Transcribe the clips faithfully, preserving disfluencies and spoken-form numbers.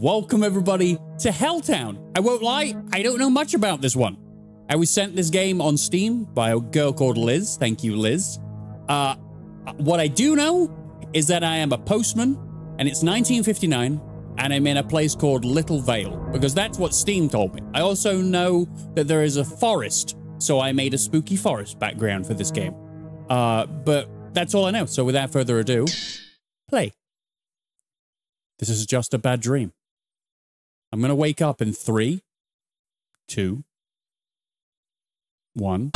Welcome everybody to Helltown. I won't lie, I don't know much about this one. I was sent this game on Steam by a girl called Liz. Thank you, Liz. Uh, what I do know is that I am a postman and it's nineteen fifty-nine and I'm in a place called Little Vale because that's what Steam told me. I also know that there is a forest, so I made a spooky forest background for this game. Uh, but that's all I know. So without further ado, play. This is just a bad dream. I'm gonna wake up in three, two, one.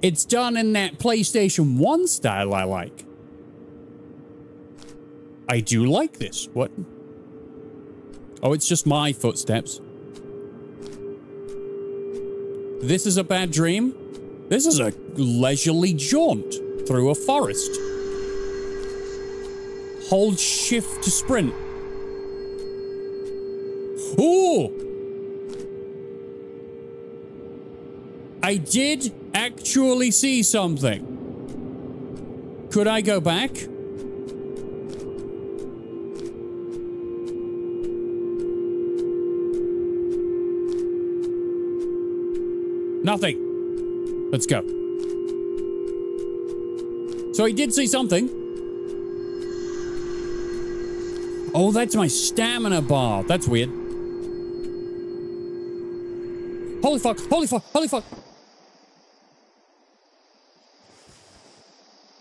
It's done in that PlayStation one style I like. I do like this. What? Oh, it's just my footsteps. This is a bad dream. This is a leisurely jaunt through a forest. Hold shift to sprint. Ooh! I did actually see something. Could I go back? Nothing. Let's go. So I did see something. Oh, that's my stamina bar. That's weird. Holy fuck, holy fuck, holy fuck.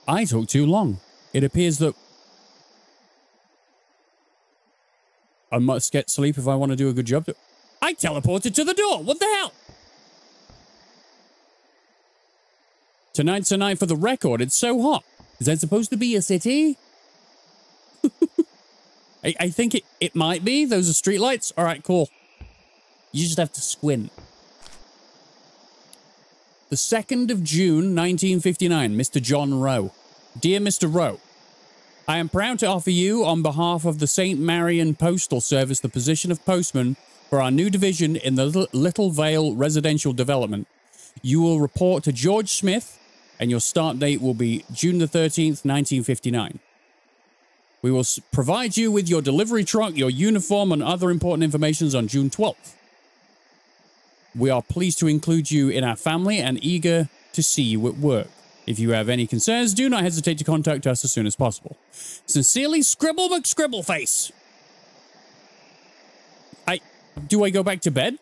I took too long. It appears that I must get sleep if I want to do a good job. I teleported to the door. What the hell? Tonight's a night for the record. It's so hot. Is that supposed to be a city? I, I think it, it might be. Those are street lights. All right, cool. You just have to squint. The second of June, nineteen fifty-nine, Mister John Rowe. Dear Mister Rowe, I am proud to offer you, on behalf of the Saint Marion Postal Service, the position of postman for our new division in the Little Vale residential development. You will report to George Smith, and your start date will be June the thirteenth, nineteen fifty-nine. We will provide you with your delivery truck, your uniform, and other important information on June twelfth. We are pleased to include you in our family and eager to see you at work. If you have any concerns, do not hesitate to contact us as soon as possible. Sincerely, Scribblebook Scribbleface. I... Do I go back to bed?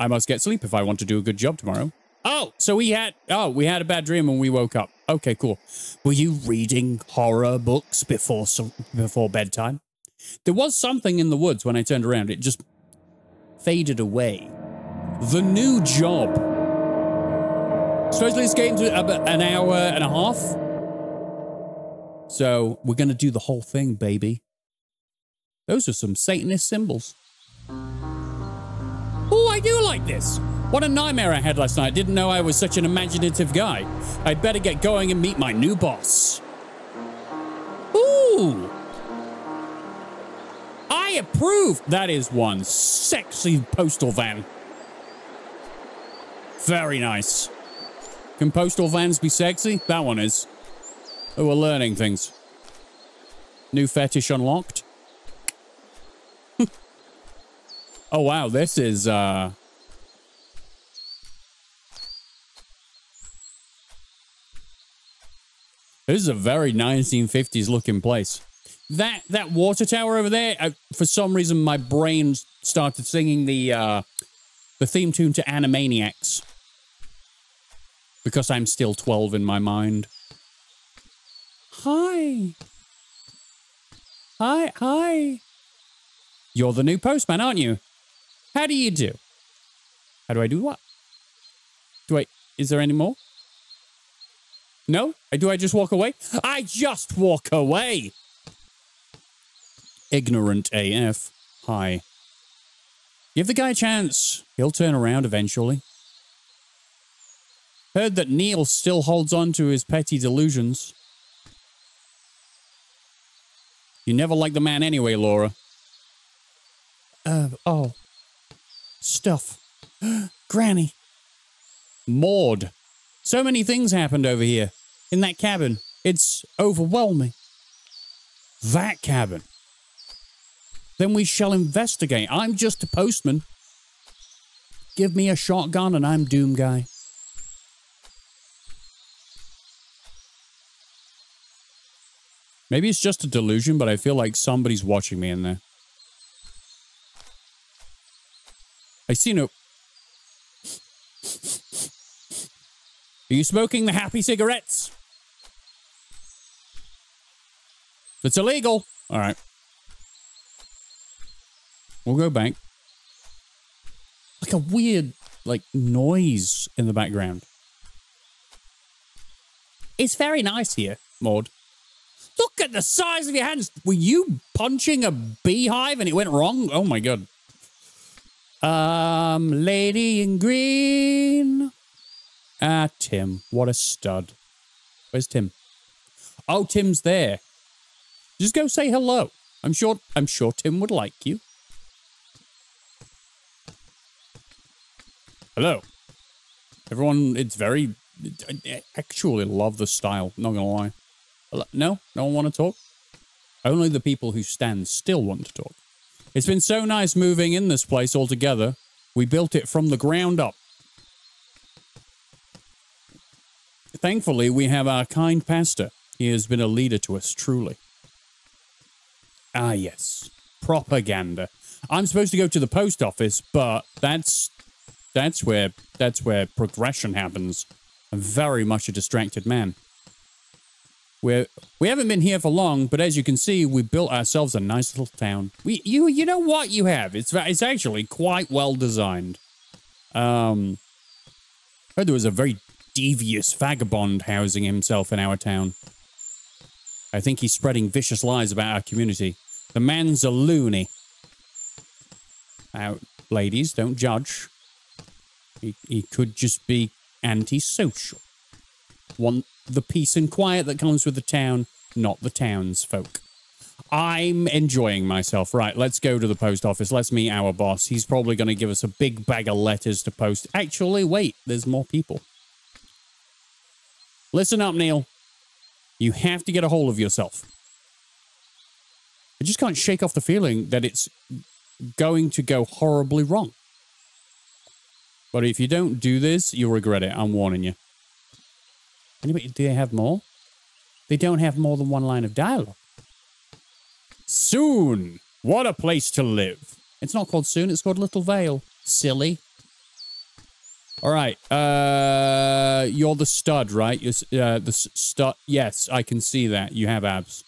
I must get sleep if I want to do a good job tomorrow. Oh, so we had... Oh, we had a bad dream and we woke up. Okay, cool. Were you reading horror books before some, before bedtime? There was something in the woods when I turned around. It just faded away. The new job. Supposedly this game's about an hour and a half. So we're going to do the whole thing, baby. Those are some Satanist symbols. Oh, I do like this. What a nightmare I had last night. I didn't know I was such an imaginative guy. I'd better get going and meet my new boss. Ooh! I approve! That is one sexy postal van. Very nice. Can postal vans be sexy? That one is. Oh, we're learning things. New fetish unlocked. Oh, wow. This is, uh... this is a very nineteen fifties looking place. That that water tower over there, I, for some reason, my brain started singing the uh, the theme tune to Animaniacs. Because I'm still twelve in my mind. Hi. Hi, hi. You're the new postman, aren't you? How do you do? How do I do what? Do I... Is there any more? No? Do I just walk away? I just walk away! Ignorant A F. Hi. Give the guy a chance. He'll turn around eventually. Heard that Neil still holds on to his petty delusions. You never liked the man anyway, Laura. Uh, oh. Stuff. Granny. Maud. So many things happened over here, in that cabin. It's overwhelming. that cabin. Then we shall investigate. I'm just a postman. Give me a shotgun and I'm Doomguy. Maybe it's just a delusion, but I feel like somebody's watching me in there. I see no... Are you smoking the happy cigarettes? It's illegal. All right. We'll go back. Like a weird, like, noise in the background. It's very nice here, Maud. Look at the size of your hands. Were you punching a beehive and it went wrong? Oh, my God. Um, lady in green. Ah, Tim. What a stud. Where's Tim? Oh, Tim's there. Just go say hello. I'm sure, I'm sure Tim would like you. Hello. Everyone, it's very... I actually love the style. Not going to lie. No, no one want to talk. Only the people who stand still want to talk. It's been so nice moving in this place altogether. We built it from the ground up. Thankfully, we have our kind pastor. He has been a leader to us, truly. Ah, yes. Propaganda. I'm supposed to go to the post office, but that's that's where that's where progression happens. I'm very much a distracted man. We're, we haven't been here for long, but as you can see, we built ourselves a nice little town. We, you, you know what you have. It's, it's actually quite well designed. Um, I heard there was a very devious vagabond housing himself in our town. I think he's spreading vicious lies about our community. The man's a loony. Now, ladies, don't judge. He, he could just be antisocial. Want the peace and quiet that comes with the town, not the townsfolk. I'm enjoying myself. Right, let's go to the post office. Let's meet our boss. He's probably going to give us a big bag of letters to post. Actually, wait, there's more people. Listen up, Neil. You have to get a hold of yourself. I just can't shake off the feeling that it's going to go horribly wrong. But if you don't do this, you'll regret it. I'm warning you. Anybody, do they have more? They don't have more than one line of dialogue. Soon. What a place to live. It's not called Soon. It's called Little Vale. Silly. All right. Uh, you're the stud, right? You're, uh, the stud. Yes, I can see that. You have abs.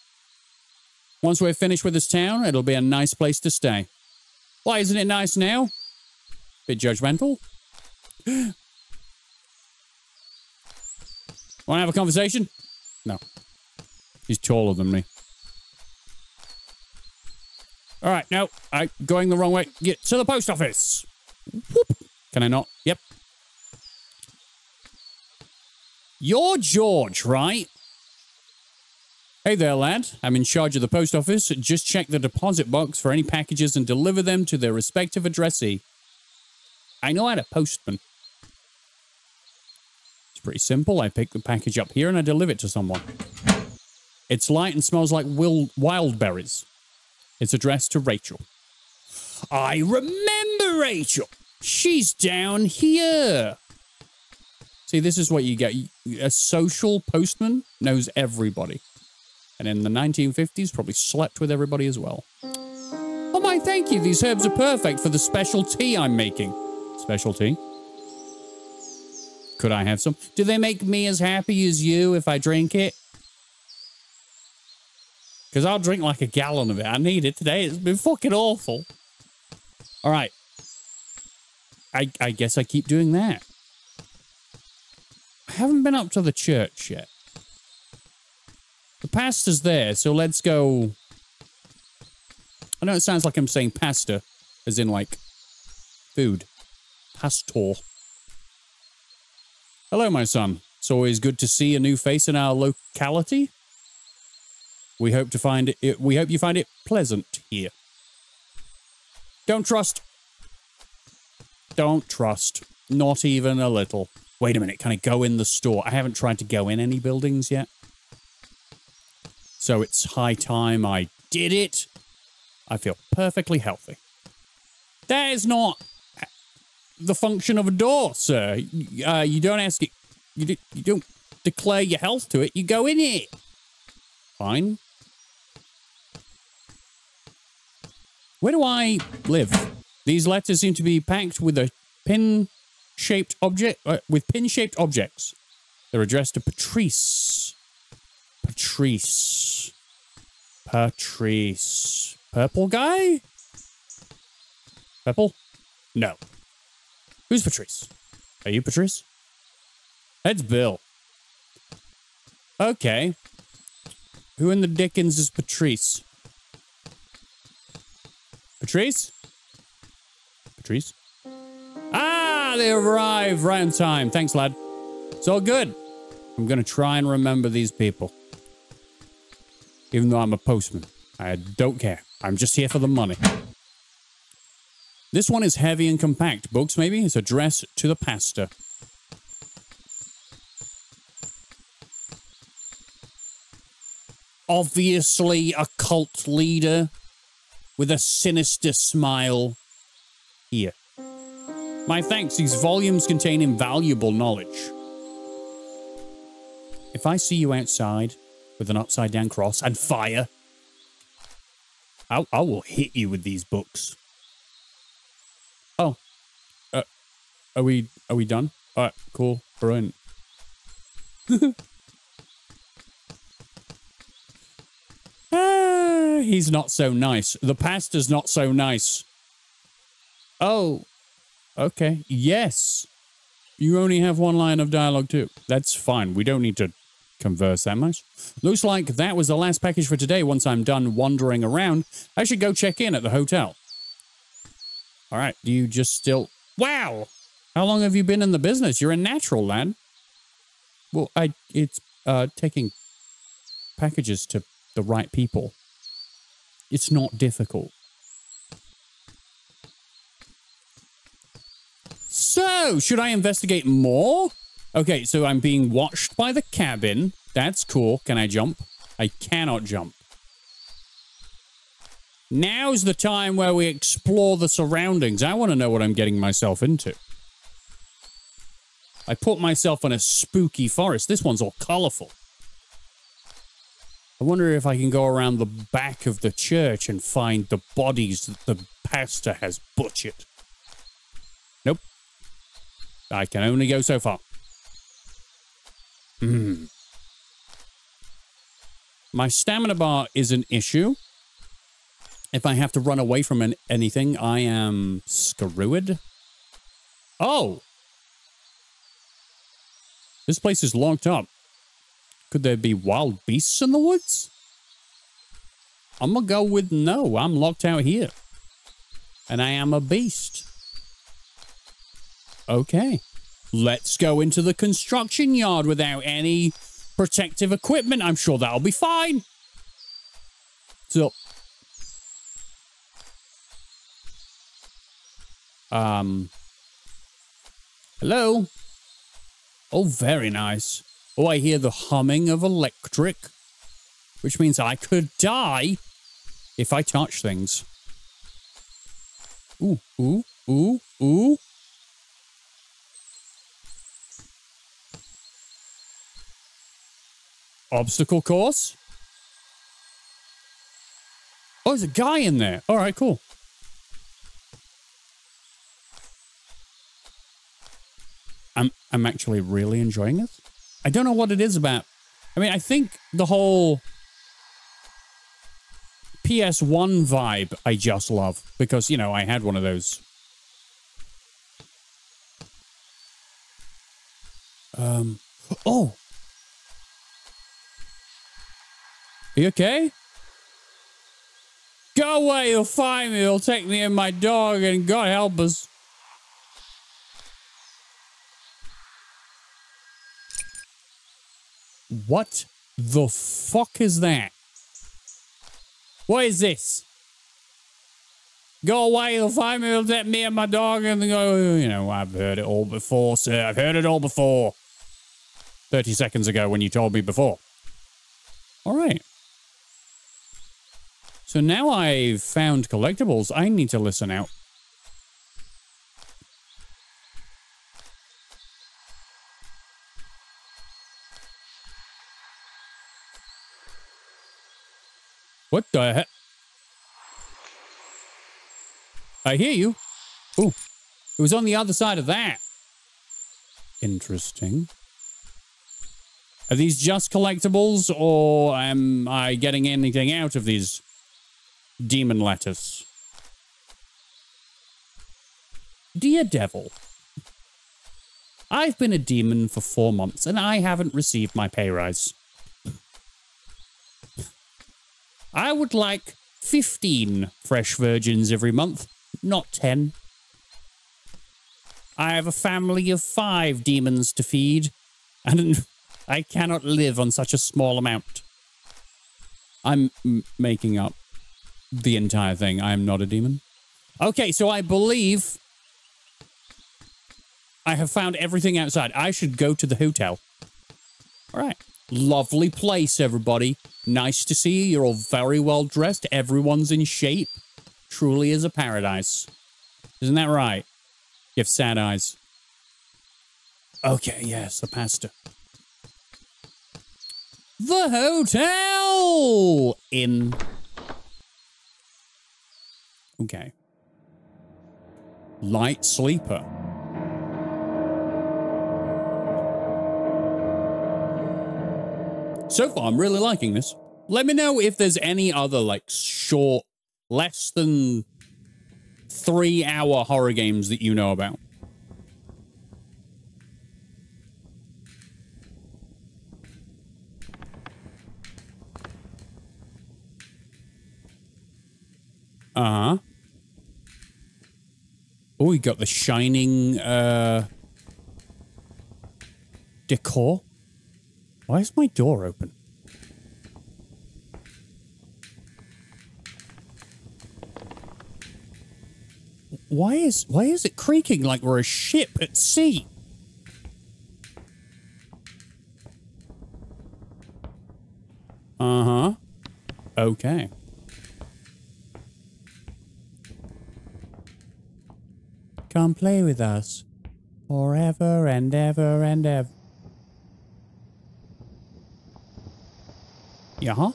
Once we're finished with this town, it'll be a nice place to stay. Why isn't it nice now? Bit judgmental. Want to have a conversation? No. He's taller than me. All right, no. I'm going the wrong way. Get to the post office. Whoop. Can I not? Yep. You're George, right? Hey there, lad. I'm in charge of the post office. Just check the deposit box for any packages and deliver them to their respective addressee. I know I had a postman. Pretty simple. I pick the package up here and I deliver it to someone. It's light and smells like wild berries. It's addressed to Rachel. I remember Rachel. She's down here. See, this is what you get. A social postman knows everybody. And in the nineteen fifties, probably slept with everybody as well. Oh my, thank you. These herbs are perfect for the special tea I'm making. Special tea? Could I have some? Do they make me as happy as you if I drink it? Because I'll drink like a gallon of it. I need it today. It's been fucking awful. All right. I, I guess I keep doing that. I haven't been up to the church yet. The pastor's there, so let's go. I know it sounds like I'm saying pasta, as in like food. Pastor. Hello, my son. It's always good to see a new face in our locality. We hope to find it. We hope you find it pleasant here. Don't trust. Don't trust. Not even a little. Wait a minute. Can I go in the store? I haven't tried to go in any buildings yet. So it's high time I did it. I feel perfectly healthy. That is not the function of a door, sir. Uh, you don't ask it. You, do, you don't declare your health to it. You go in it. Fine. Where do I live? These letters seem to be packed with a pin-shaped object, uh, with pin-shaped objects. They're addressed to Patrice. Patrice. Patrice. Purple guy? Purple? No. Who's Patrice? Are you Patrice? That's Bill. Okay. Who in the dickens is Patrice? Patrice? Patrice? Ah, they arrived right in time. Thanks, lad. It's all good. I'm going to try and remember these people. Even though I'm a postman. I don't care. I'm just here for the money. This one is heavy and compact. Books, maybe? It's addressed to the pastor. Obviously a cult leader with a sinister smile. Here. My thanks. These volumes contain invaluable knowledge. If I see you outside with an upside-down cross and fire, I, I will hit you with these books. Oh, uh, are we are we done? All right, cool, brilliant. Ah, he's not so nice. The pastor's not so nice. Oh, okay. Yes, you only have one line of dialogue too. That's fine. We don't need to converse that much. Looks like that was the last package for today. Once I'm done wandering around, I should go check in at the hotel. All right, do you just still... Wow! How long have you been in the business? You're a natural, lad. Well, I it's uh, taking packages to the right people. It's not difficult. So, should I investigate more? Okay, so I'm being watched by the cabin. That's cool. Can I jump? I cannot jump. Now's the time where we explore the surroundings. I want to know what I'm getting myself into. I put myself in a spooky forest. This one's all colorful. I wonder if I can go around the back of the church and find the bodies that the pastor has butchered. Nope. I can only go so far. Hmm. My stamina bar is an issue. If I have to run away from an anything, I am screwed. Oh! This place is locked up. Could there be wild beasts in the woods? I'm gonna go with no. I'm locked out here. And I am a beast. Okay. Let's go into the construction yard without any protective equipment. I'm sure that'll be fine. So... Um, hello? Oh, very nice. Oh, I hear the humming of electric, which means I could die if I touch things. Ooh, ooh, ooh, ooh. Obstacle course? Oh, there's a guy in there. All right, cool. I'm, I'm actually really enjoying it. I don't know what it is about. I mean, I think the whole P S one vibe I just love because, you know, I had one of those. Um, oh. Are you okay? Go away, you'll find me. You'll take me and my dog and God help us. What the fuck is that? What is this? Go away, you'll find me, let me and my dog and go, you know, I've heard it all before, sir. I've heard it all before. thirty seconds ago when you told me before. All right. So now I've found collectibles, I need to listen out. What the heck? I hear you. Ooh, it was on the other side of that. Interesting. Are these just collectibles, or am I getting anything out of these demon letters? Dear Devil, I've been a demon for four months, and I haven't received my pay rise. I would like fifteen fresh virgins every month, not ten. I have a family of five demons to feed, and I cannot live on such a small amount. I'm m making up the entire thing. I am not a demon. Okay, so I believe I have found everything outside. I should go to the hotel. All right. Lovely place, everybody. Nice to see you. You're all very well dressed. Everyone's in shape. Truly is a paradise. Isn't that right? You have sad eyes. Okay, yes, the pasta. The hotel! Inn. Okay. Light sleeper. So far, I'm really liking this. Let me know if there's any other, like, short, less than three hour horror games that you know about. Uh-huh. Oh, we got the Shining, uh... decor. Why is my door open? Why is why is it creaking like we're a ship at sea? Uh-huh. Okay. Come play with us forever and ever and ever. Yeah, huh?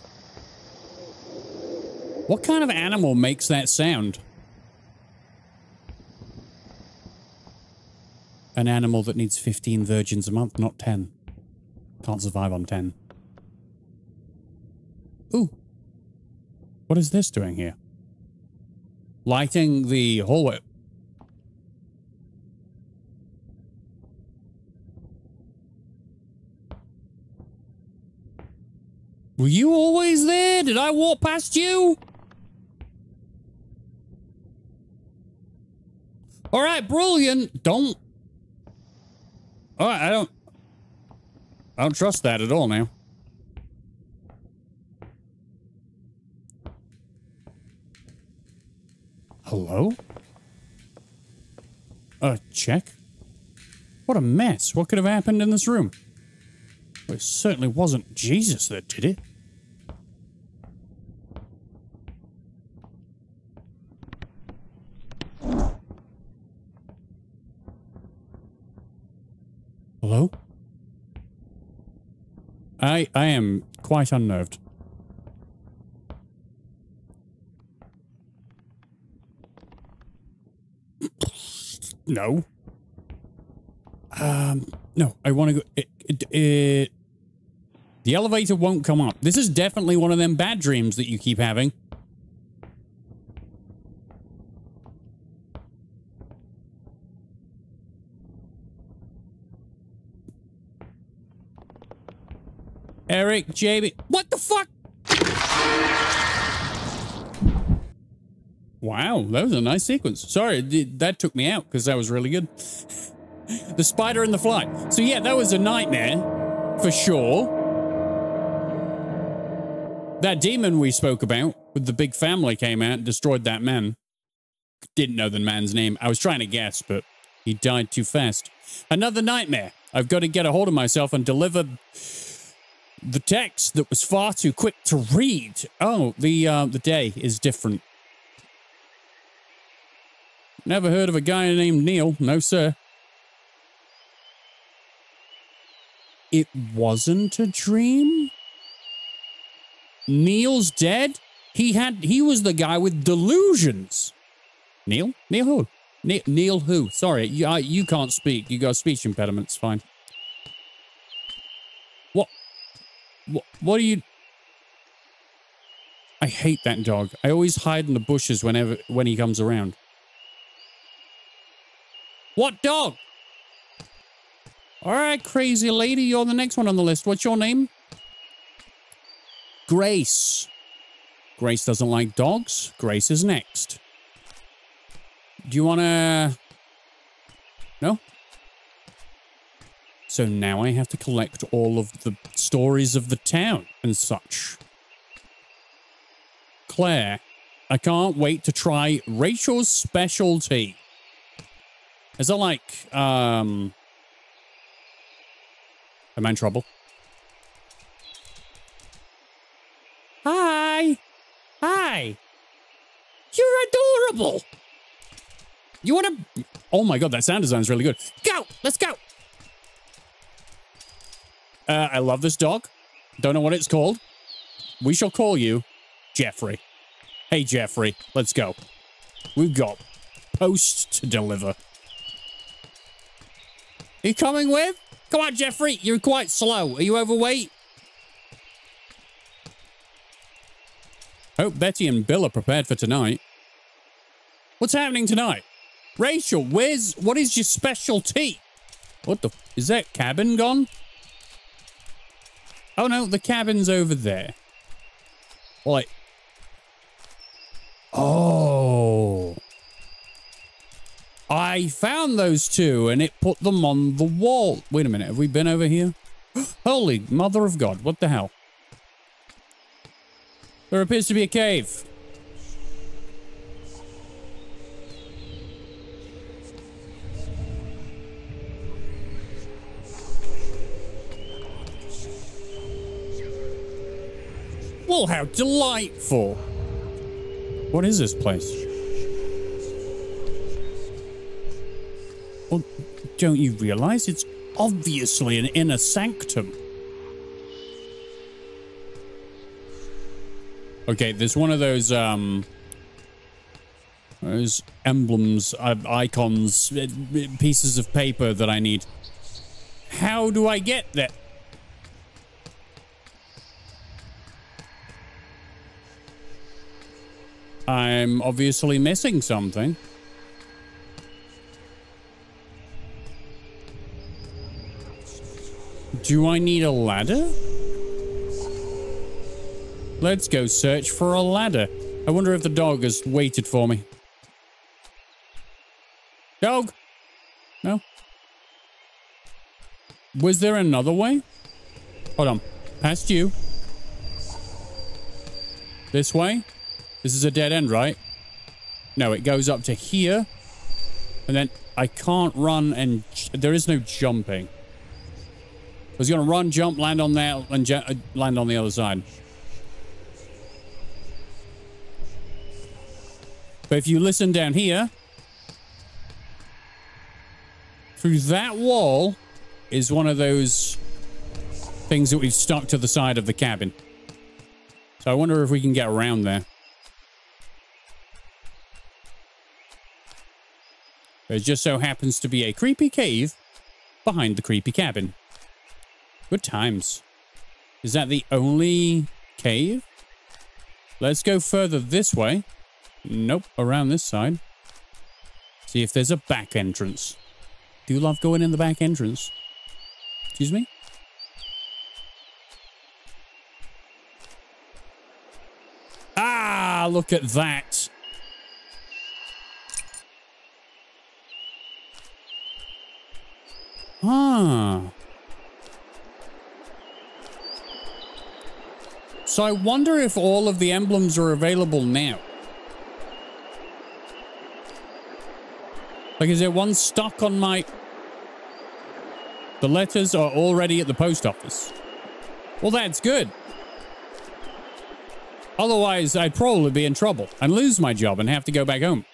What kind of animal makes that sound? An animal that needs fifteen virgins a month, not ten. Can't survive on ten. Ooh. What is this doing here? Lighting the hallway. Were you always there? Did I walk past you? All right, brilliant. Don't. All right, I don't. I don't trust that at all now. Hello? Uh, check. What a mess. What could have happened in this room? Well, it certainly wasn't Jesus that did it. Hello? I I am quite unnerved. No. Um, no, I want to go... It, it, it, the elevator won't come up. This is definitely one of them bad dreams that you keep having. Eric, J B... What the fuck? Wow, that was a nice sequence. Sorry, that took me out, because that was really good. The spider and the fly. So yeah, that was a nightmare, for sure. That demon we spoke about, with the big family came out and destroyed that man. Didn't know the man's name. I was trying to guess, but he died too fast. Another nightmare. I've got to get a hold of myself and deliver... The text that was far too quick to read. Oh, the, uh, the day is different. Never heard of a guy named Neil. No, sir. It wasn't a dream? Neil's dead? He had, he was the guy with delusions. Neil? Neil who? Ne Neil who? Sorry, you, I, you can't speak. You got speech impediments. Fine. What? What, what are you... I hate that dog. I always hide in the bushes whenever, when he comes around. What dog? All right, crazy lady, you're the next one on the list. What's your name? Grace. Grace doesn't like dogs. Grace is next. Do you want to... No? So now I have to collect all of the stories of the town and such. Claire, I can't wait to try Rachel's specialty. Is that like, um... am I in trouble? Hi! Hi! You're adorable! You wanna... Oh my god, that sound design's really good. Go! Let's go! Uh, I love this dog. Don't know what it's called. We shall call you Jeffrey. Hey, Jeffrey. Let's go. We've got posts to deliver. You coming with? Come on, Jeffrey. You're quite slow. Are you overweight? Hope Betty and Bill are prepared for tonight. What's happening tonight? Rachel, where's... What is your specialty? What the... Is that cabin gone? Oh, no. The cabin's over there. Like... Oh... I found those two, and it put them on the wall. Wait a minute, have we been over here? Holy mother of God, what the hell? There appears to be a cave. Well, how delightful. What is this place? Well, don't you realize it's obviously an inner sanctum? Okay, there's one of those, um... those emblems, uh, icons, uh, pieces of paper that I need. How do I get that? I'm obviously missing something. Do I need a ladder? Let's go search for a ladder. I wonder if the dog has waited for me. Dog? No? Was there another way? Hold on. Past you. This way? This is a dead end, right? No, it goes up to here. And then I can't run and... There is no jumping. I was going to run, jump, land on there, and uh, land on the other side. But if you listen down here, through that wall is one of those things that we've stuck to the side of the cabin. So I wonder if we can get around there. There just so happens to be a creepy cave behind the creepy cabin. Good times. Is that the only cave? Let's go further this way. Nope, around this side. See if there's a back entrance. Do you love going in the back entrance? Excuse me? Ah, look at that. Ah. So I wonder if all of the emblems are available now. Like, is there one stuck on my... The letters are already at the post office. Well, that's good. Otherwise, I'd probably be in trouble and lose my job and have to go back home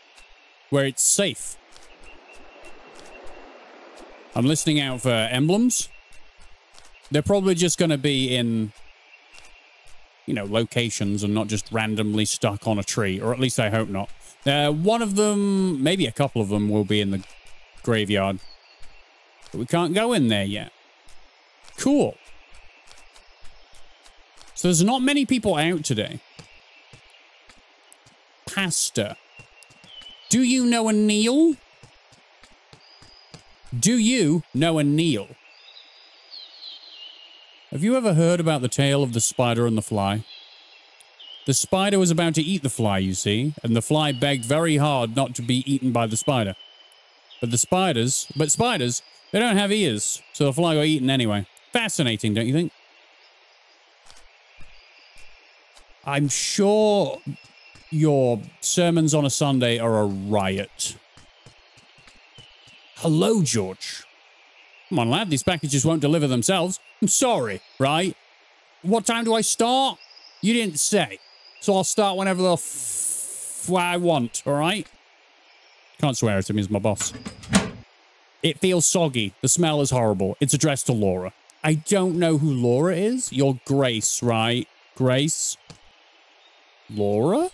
where it's safe. I'm listening out for emblems. They're probably just going to be in, you know, locations and not just randomly stuck on a tree, or at least I hope not. Uh, one of them, maybe a couple of them, will be in the graveyard. But we can't go in there yet. Cool. So there's not many people out today. Pastor. Do you know a Neil? Do you know a Neil? Have you ever heard about the tale of the spider and the fly? The spider was about to eat the fly, you see, and the fly begged very hard not to be eaten by the spider. But the spiders, but spiders, they don't have ears, so the fly got eaten anyway. Fascinating, don't you think? I'm sure your sermons on a Sunday are a riot. Hello, George. Come on, lad, these packages won't deliver themselves. I'm sorry, right? What time do I start? You didn't say. So I'll start whenever the f I want, all right? Can't swear at him, he's my boss. It feels soggy. The smell is horrible. It's addressed to Laura. I don't know who Laura is. You're Grace, right? Grace? Laura?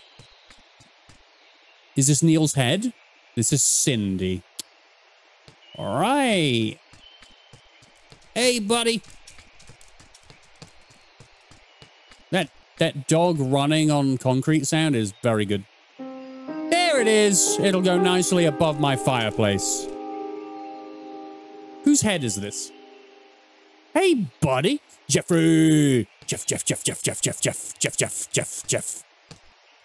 Is this Neil's head? This is Cindy. All right. Hey, buddy. That that dog running on concrete sound is very good. There it is. It'll go nicely above my fireplace. Whose head is this? Hey, buddy. Jeffrey. Jeff, Jeff, Jeff, Jeff, Jeff, Jeff, Jeff, Jeff, Jeff, Jeff, Jeff.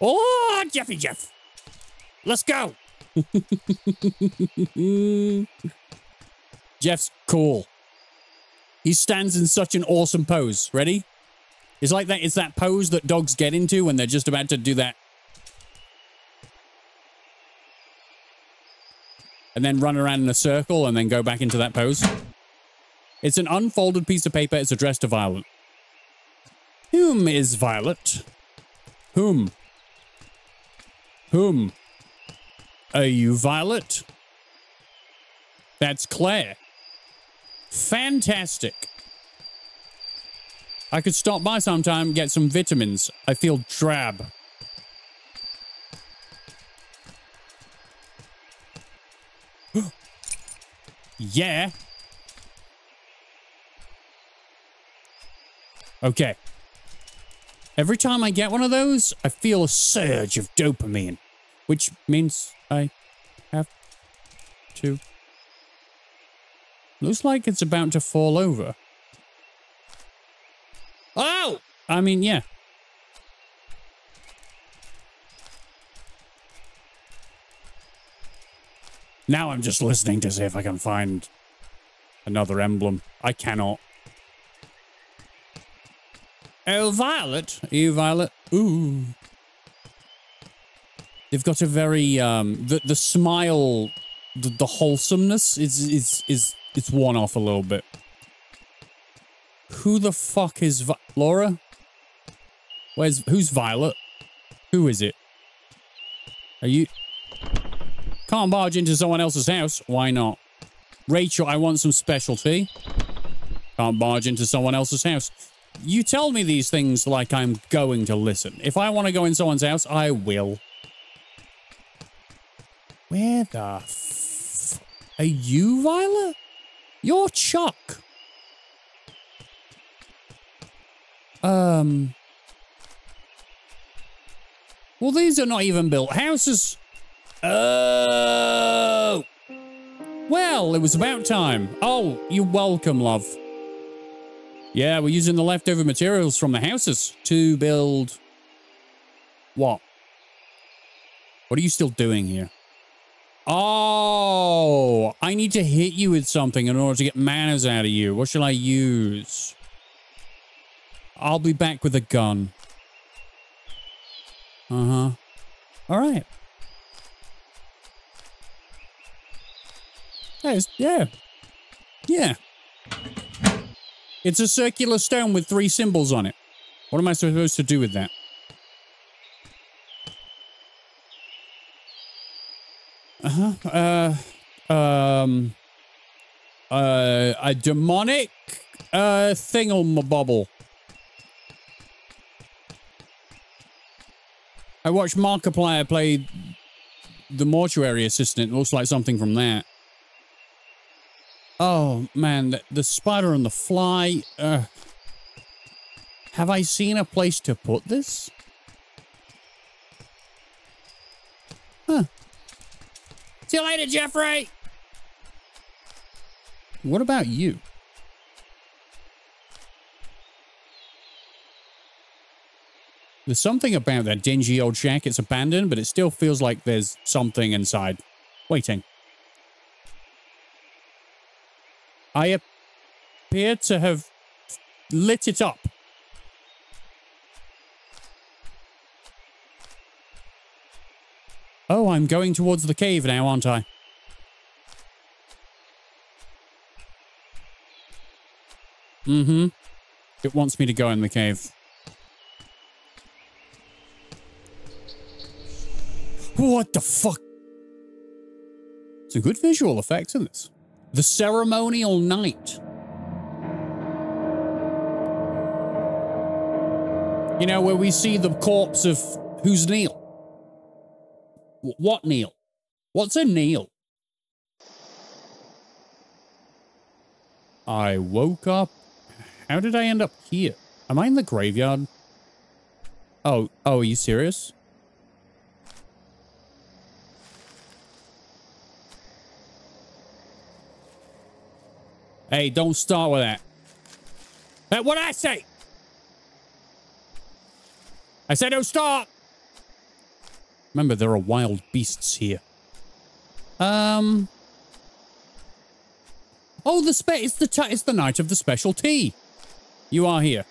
Oh, Jeffy Jeff. Let's go. Jeff's cool. He stands in such an awesome pose. Ready? It's like that. It's that pose that dogs get into when they're just about to do that. And then run around in a circle and then go back into that pose. It's an unfolded piece of paper. It's addressed to Violet. Whom is Violet? Whom? Whom? Are you Violet? That's Claire. Fantastic. I could stop by sometime, get some vitamins. I feel drab. Yeah. Okay. Every time I get one of those, I feel a surge of dopamine, which means I have to... Looks like it's about to fall over. Oh! I mean, yeah. Now I'm just listening to see if I can find another emblem. I cannot. Oh, Violet. Are you Violet? Ooh. They've got a very, um, the, the smile, the, the wholesomeness is, is, is... It's worn off a little bit. Who the fuck is Vi- Laura? Where's- who's Violet? Who is it? Are you- Can't barge into someone else's house. Why not? Rachel, I want some specialty. Can't barge into someone else's house. You tell me these things like I'm going to listen. If I want to go in someone's house, I will. Where the f- Are you Violet? You're Chuck. Um. Well, these are not even built houses. Oh. Well, it was about time. Oh, you're welcome, love. Yeah, we're using the leftover materials from the houses to build... What? What are you still doing here? Oh, I need to hit you with something in order to get manners out of you. What shall I use? I'll be back with a gun. Uh-huh. All right. Yeah. Yeah. Yeah. It's a circular stone with three symbols on it. What am I supposed to do with that? Uh-huh. Uh, um, uh, a demonic, uh, thingamabobble. I watched Markiplier play the Mortuary Assistant. It looks like something from that. Oh, man, the, the spider and the fly. Uh, have I seen a place to put this? Huh. See you later, Jeffrey! What about you? There's something about that dingy old shack. It's abandoned, but it still feels like there's something inside. Waiting. I appear to have lit it up. Oh, I'm going towards the cave now, aren't I? Mm-hmm. It wants me to go in the cave. What the fuck? It's a good visual effect in this. The ceremonial night. You know, where we see the corpse of who's Neil? What Neil? What's a Neil? I woke up. How did I end up here? Am I in the graveyard? Oh, oh, are you serious? Hey, don't start with that. That what I say? I said don't start. Remember, there are wild beasts here. Um. Oh, the spe it's the t it's the night of the special tea. You are here.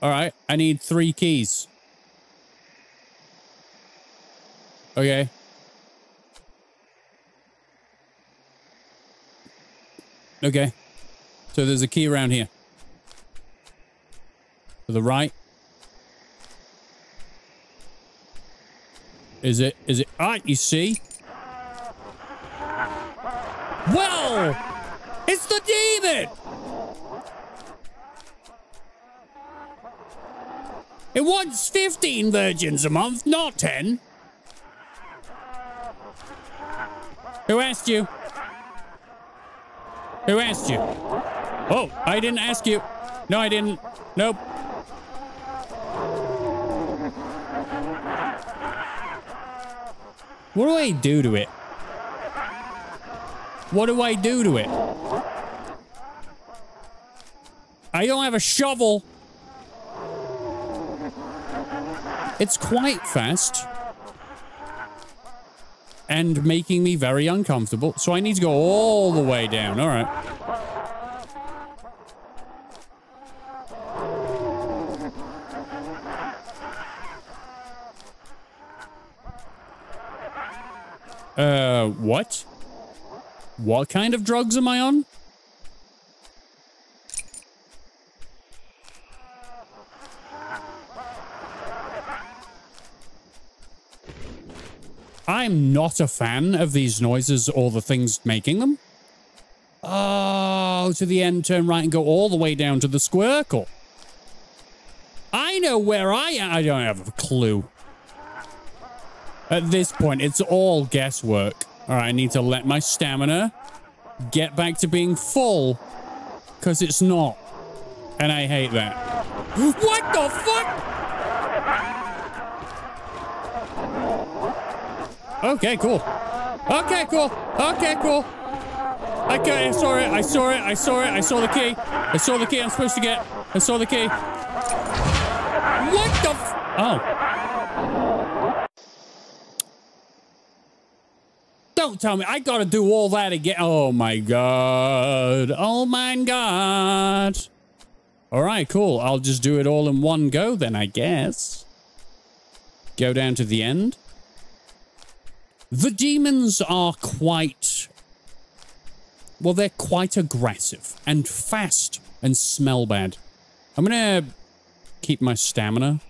All right, I need three keys. Okay. Okay, so there's a key around here. To the right. Is it, is it, ah, you see? Well, it's the demon! It wants fifteen virgins a month, not ten. Who asked you? Who asked you? Oh, I didn't ask you. No, I didn't. Nope. What do I do to it? What do I do to it? I don't have a shovel. It's quite fast. And making me very uncomfortable. So I need to go all the way down. All right. Uh, what? What kind of drugs am I on? I'm not a fan of these noises or the things making them. Oh, to the end, turn right and go all the way down to the squircle. I know where I am. I don't have a clue. At this point, it's all guesswork. All right, I need to let my stamina get back to being full because it's not. And I hate that. What the fuck? Okay, cool. Okay, cool. Okay, cool. Okay, I saw it. I saw it. I saw it. I saw the key. I saw the key I'm supposed to get. I saw the key. What the f- Oh. Don't tell me. I gotta do all that again. Oh, my God. Oh, my God. All right, cool. I'll just do it all in one go then, I guess. Go down to the end. The demons are quite Well, they're quite aggressive and fast and smell bad. I'm gonna keep my stamina.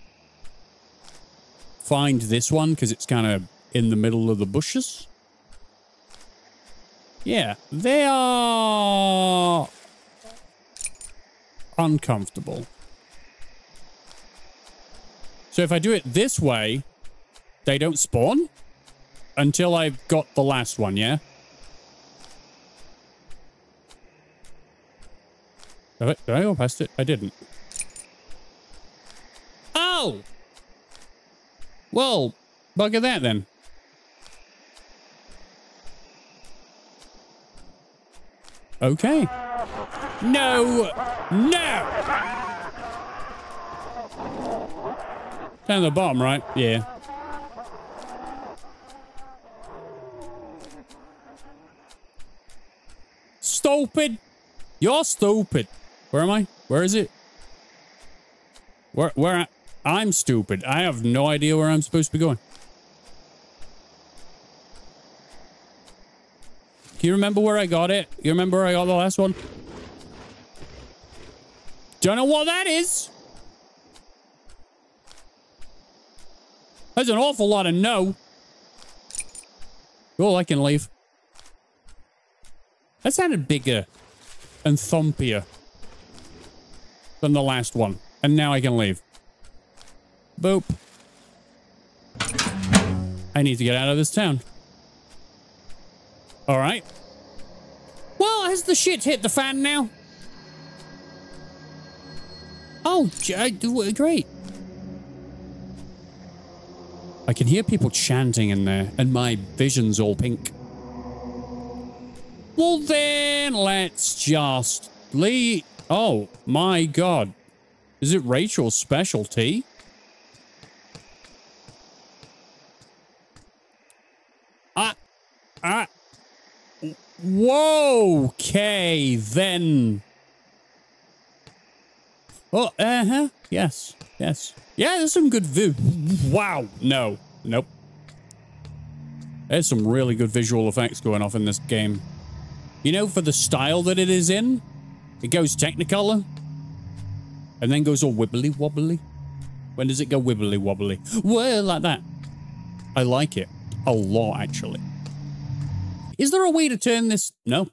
Find this one because it's kind of in the middle of the bushes. Yeah, they are uncomfortable. So if I do it this way, they don't spawn until I've got the last one, yeah? Did I go past it? I didn't. Oh! Well, bugger that then. Okay. No! No! Down the bottom, right? Yeah. Stupid! You're stupid! Where am I? Where is it? Where, where I, I'm stupid. I have no idea where I'm supposed to be going. Do you remember where I got it? You remember where I got the last one? Don't know what that is. That's an awful lot of no. Oh, I can leave. That sounded bigger and thumpier than the last one. And now I can leave. Boop. I need to get out of this town. All right. Well, has the shit hit the fan now? Oh, great. I can hear people chanting in there, and my vision's all pink. Well, then let's just leave. Oh, my God. Is it Rachel's specialty? I... I... Whoa, okay, then. Oh, uh-huh, yes, yes. Yeah, there's some good view. Wow, no, nope. There's some really good visual effects going off in this game. You know, for the style that it is in, it goes Technicolor, and then goes all wibbly-wobbly. When does it go wibbly-wobbly? Well, like that. I like it a lot, actually. Is there a way to turn this? No.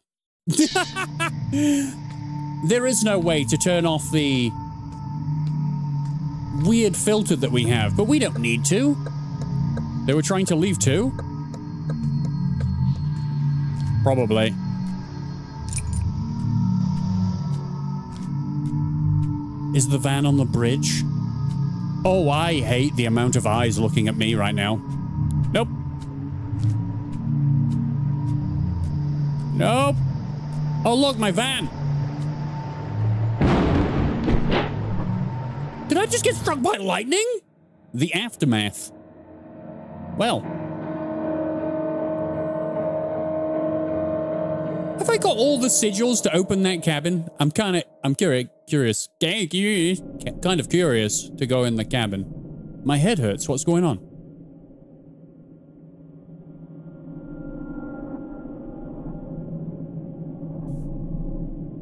There is no way to turn off the weird filter that we have, but we don't need to. They were trying to leave too. Probably. Is the van on the bridge? Oh, I hate the amount of eyes looking at me right now. Nope. Nope. Oh, look, my van. Did I just get struck by lightning? The aftermath. Well. Have I got all the sigils to open that cabin? I'm kind of, I'm curious, curious, kind of curious to go in the cabin. My head hurts. What's going on?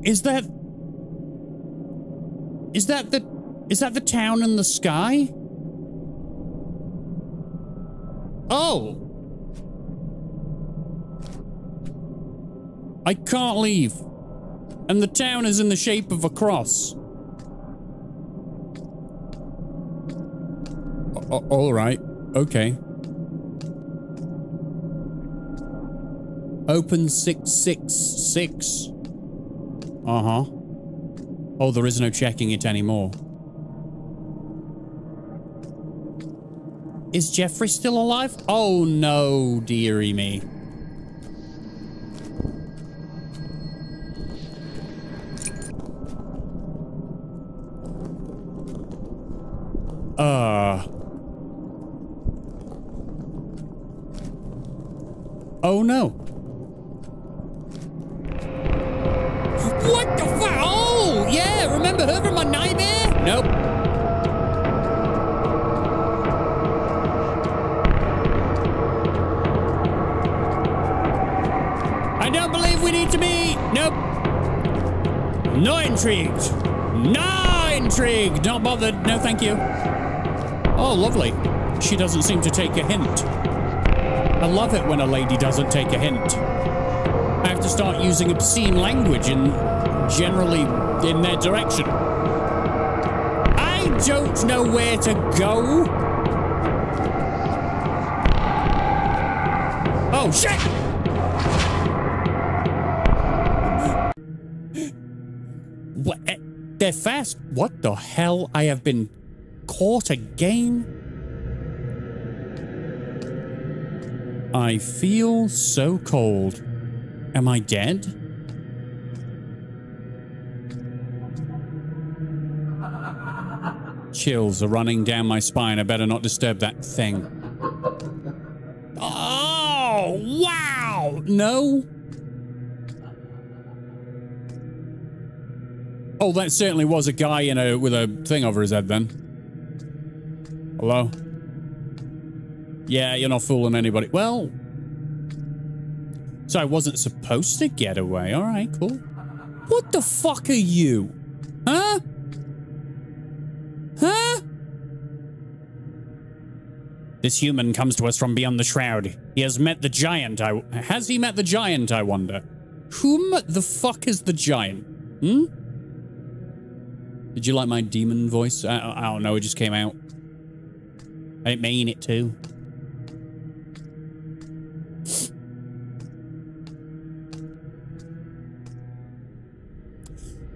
Is that... Is that the... Is that the town in the sky? Oh! I can't leave. And the town is in the shape of a cross. Alright. Okay. Open six six six. Uh-huh. Oh, there is no checking it anymore. Is Jeffrey still alive? Oh, no, dearie me. Uh. Oh, no. What the fuck? Oh, yeah, remember her from my nightmare? Nope. I don't believe we need to be... No intrigue. No intrigue. Don't bother. No, thank you. Oh, lovely. She doesn't seem to take a hint. I love it when a lady doesn't take a hint. I have to start using obscene language in generally in their direction. I don't know where to go. Oh, shit! They're fast. What the hell? I have been caught again. I feel so cold. Am I dead? Chills are running down my spine. I better not disturb that thing. Oh, wow! No. Oh, that certainly was a guy in a with a thing over his head then. Hello? Yeah, you're not fooling anybody. Well, so I wasn't supposed to get away. All right, cool. What the fuck are you? Huh? Huh? This human comes to us from beyond the shroud. He has met the giant. I has he met the giant, I wonder? Whom the fuck is the giant? Hmm? Did you like my demon voice? I, I don't know, it just came out. I didn't mean it to.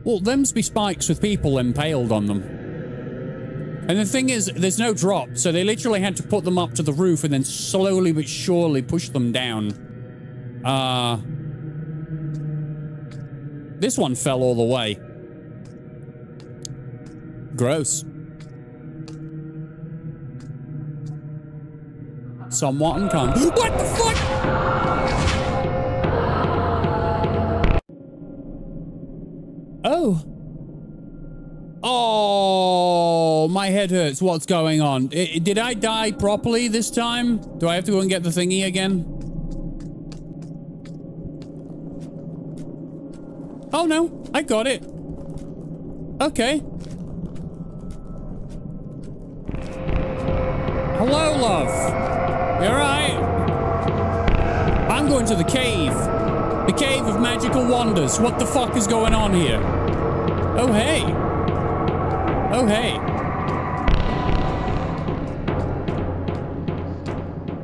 Well, them's be spikes with people impaled on them. And the thing is, there's no drop, so they literally had to put them up to the roof and then slowly but surely push them down. Uh, this one fell all the way. Gross. Somewhat uncomfortable. What the fuck? Oh. Oh, my head hurts. What's going on? I, did I die properly this time? Do I have to go and get the thingy again? Oh, no. I got it. Okay. Hello, love. You alright? I'm going to the cave. The cave of magical wonders. What the fuck is going on here? Oh, hey. Oh, hey.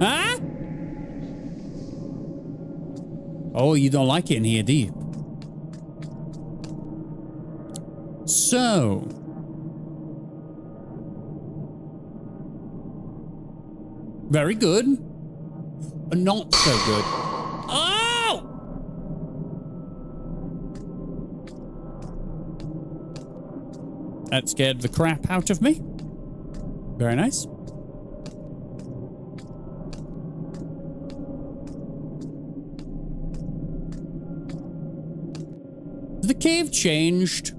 Huh? Oh, you don't like it in here, do you? So... very good. Not so good. Oh! That scared the crap out of me. Very nice. Has the cave changed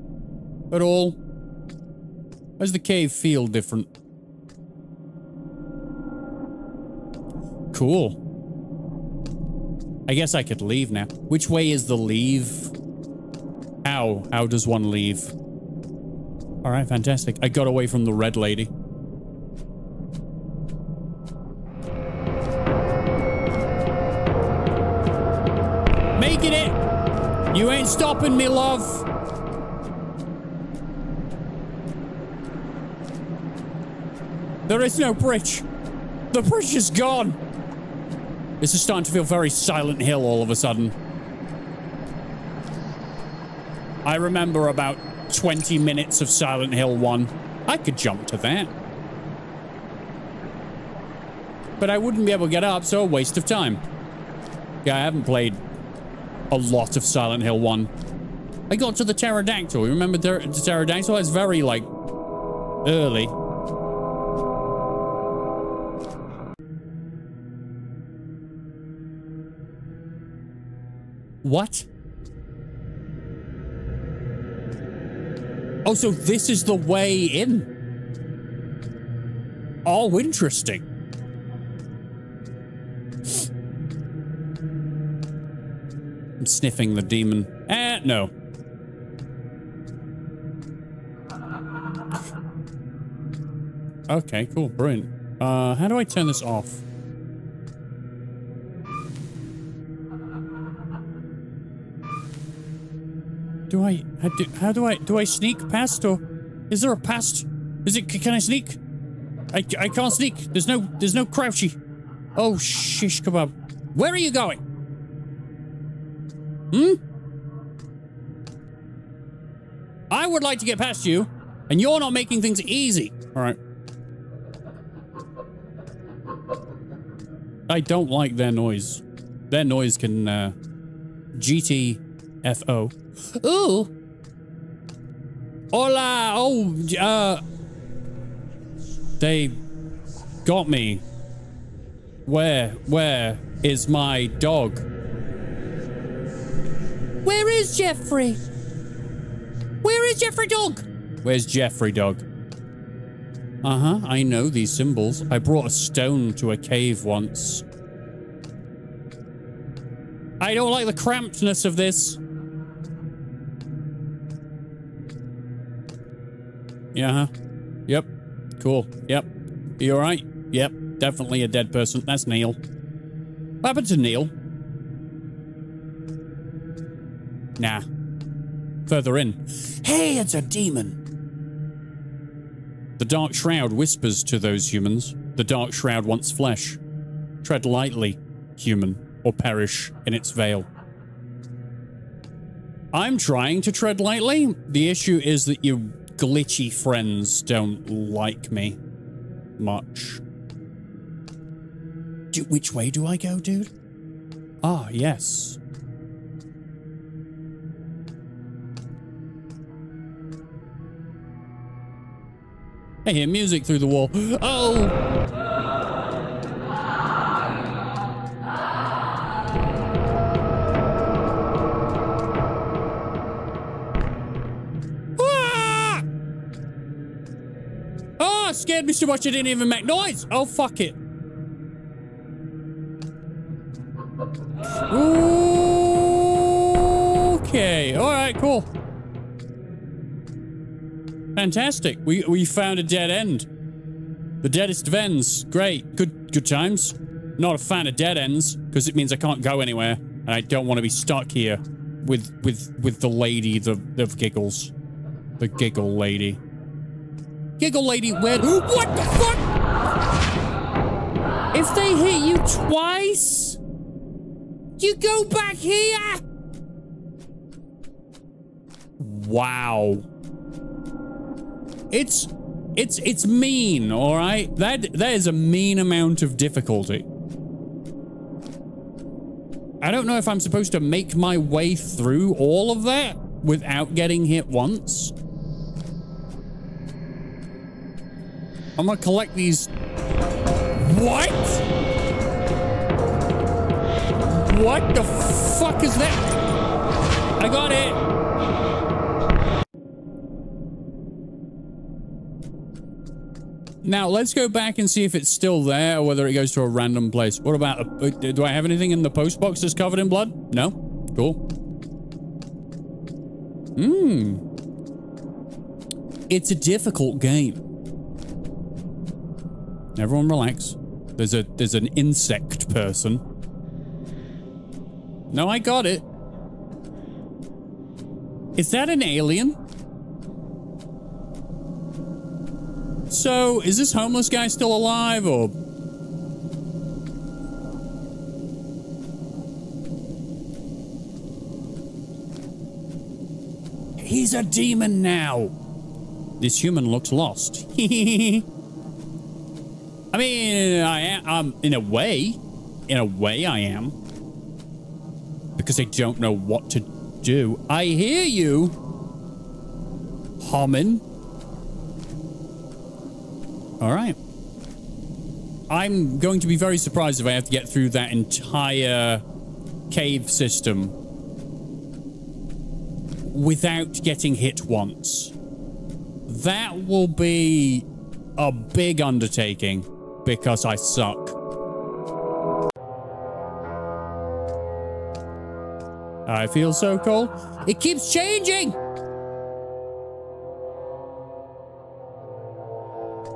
at all? Or does the cave feel different? Cool. I guess I could leave now. Which way is the leave? How? How does one leave? All right, fantastic. I got away from the red lady. Making it! You ain't stopping me, love! There is no bridge. The bridge is gone. This is starting to feel very Silent Hill all of a sudden. I remember about twenty minutes of Silent Hill one. I could jump to that. But I wouldn't be able to get up, so a waste of time. Yeah, I haven't played a lot of Silent Hill one. I got to the pterodactyl. You remember the pterodactyl? It's very, like, early. What? Oh, so this is the way in. Oh, interesting. I'm sniffing the demon. Eh, no. Okay, cool, brilliant. Uh, how do I turn this off? Do I, how do, how do I, do I sneak past, or is there a past? Is it, can I sneak? I, I can't sneak. There's no, there's no crouchy. Oh, shish kebab. Where are you going? Hmm? I would like to get past you, and you're not making things easy. All right. I don't like their noise. Their noise can, uh, G T F O. Ooh. Hola. Oh, uh. They got me. Where, where is my dog? Where is Jeffrey? Where is Jeffrey Dog? Where's Jeffrey Dog? Uh-huh, I know these symbols. I brought a stone to a cave once. I don't like the crampedness of this. Yeah. Yep. Cool. Yep. You all right? Yep. Definitely a dead person. That's Neil. What happened to Neil? Nah. Further in. Hey, it's a demon. The dark shroud whispers to those humans. The dark shroud wants flesh. Tread lightly, human, or perish in its veil. I'm trying to tread lightly. The issue is that you... glitchy friends don't like me much. Do, which way do I go, dude? Ah, yes. I hear music through the wall. Oh! Scared me so much I didn't even make noise. Oh, fuck it. Okay. All right, cool. Fantastic. We we found a dead end. The deadest of ends. Great. Good good times. Not a fan of dead ends because it means I can't go anywhere, and I don't want to be stuck here with with with the lady the the giggles, the giggle lady. Giggle lady, where- What the fuck? If they hit you twice, you go back here? Wow. It's, it's, it's mean, all right? That, that is a mean amount of difficulty. I don't know if I'm supposed to make my way through all of that without getting hit once. I'm gonna collect these. What? What the fuck is that? I got it. Now let's go back and see if it's still there or whether it goes to a random place. What about, a, do I have anything in the post box that's covered in blood? No? Cool. Mmm. It's a difficult game. Everyone relax. There's a there's an insect person. No, I got it. Is that an alien? So, is this homeless guy still alive or? He's a demon now. This human looks lost. Hehehe. I mean, I am, um, in a way, in a way I am, because I don't know what to do. I hear you humming. All right. I'm going to be very surprised if I have to get through that entire cave system without getting hit once. That will be a big undertaking. Because I suck. I feel so cold. It keeps changing!